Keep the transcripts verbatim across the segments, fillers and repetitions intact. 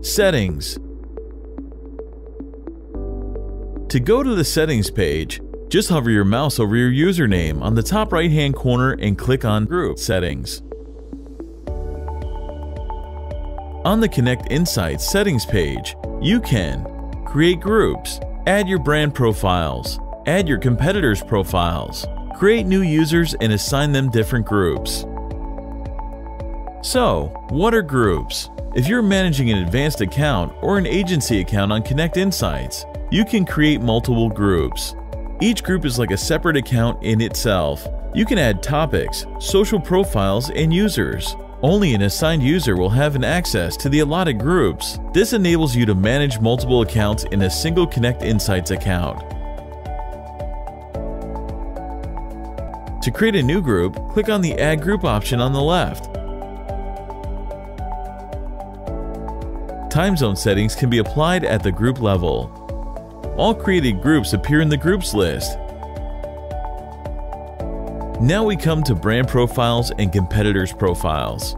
Settings. To go to the settings page, just hover your mouse over your username on the top right-hand corner and click on Group Settings. On the Konnect Insights settings page, you can create groups, add your brand profiles, add your competitors' profiles, create new users and assign them different groups. So, what are groups? If you're managing an advanced account or an agency account on Konnect Insights, you can create multiple groups. Each group is like a separate account in itself. You can add topics, social profiles, and users. Only an assigned user will have an access to the allotted groups. This enables you to manage multiple accounts in a single Konnect Insights account. To create a new group, click on the Add Group option on the left. Time zone settings can be applied at the group level. All created groups appear in the groups list. Now we come to brand profiles and competitors' profiles.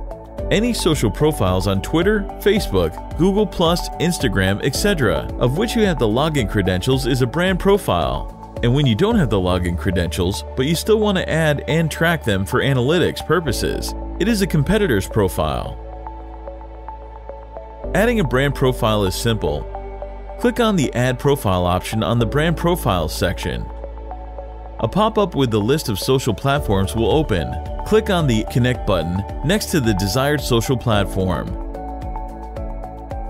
Any social profiles on Twitter, Facebook, Google plus, Instagram, et cetera, of which you have the login credentials is a brand profile. And when you don't have the login credentials, but you still want to add and track them for analytics purposes, it is a competitor's profile. Adding a brand profile is simple. Click on the Add Profile option on the Brand Profiles section. A pop-up with the list of social platforms will open. Click on the Connect button next to the desired social platform.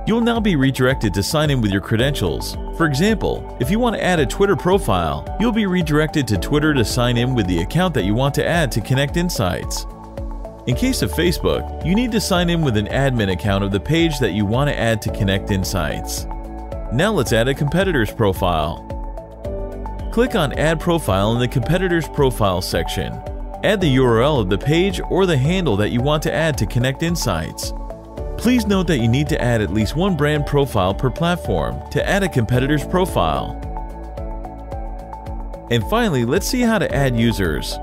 You'll now be redirected to sign in with your credentials. For example, if you want to add a Twitter profile, you'll be redirected to Twitter to sign in with the account that you want to add to Konnect Insights. In case of Facebook, you need to sign in with an admin account of the page that you want to add to Konnect Insights. Now let's add a competitor's profile. Click on Add Profile in the Competitors Profile section. Add the U R L of the page or the handle that you want to add to Konnect Insights. Please note that you need to add at least one brand profile per platform to add a competitor's profile. And finally, let's see how to add users.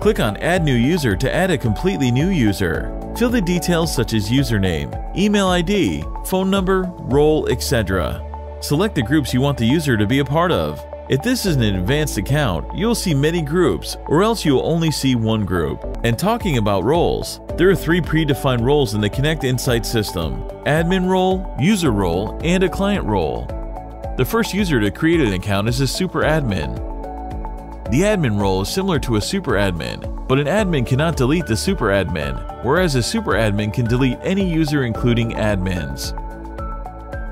Click on Add New User to add a completely new user. Fill the details such as username, email I D, phone number, role, et cetera. Select the groups you want the user to be a part of. If this is an advanced account, you'll see many groups, or else you'll only see one group. And talking about roles, there are three predefined roles in the Konnect Insights system: admin role, user role, and a client role. The first user to create an account is a super admin. The admin role is similar to a super admin, but an admin cannot delete the super admin, whereas a super admin can delete any user including admins.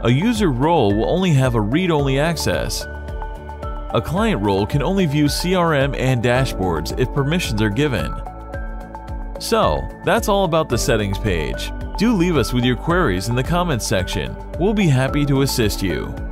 A user role will only have a read-only access. A client role can only view C R M and dashboards if permissions are given. So, that's all about the settings page. Do leave us with your queries in the comments section. We'll be happy to assist you.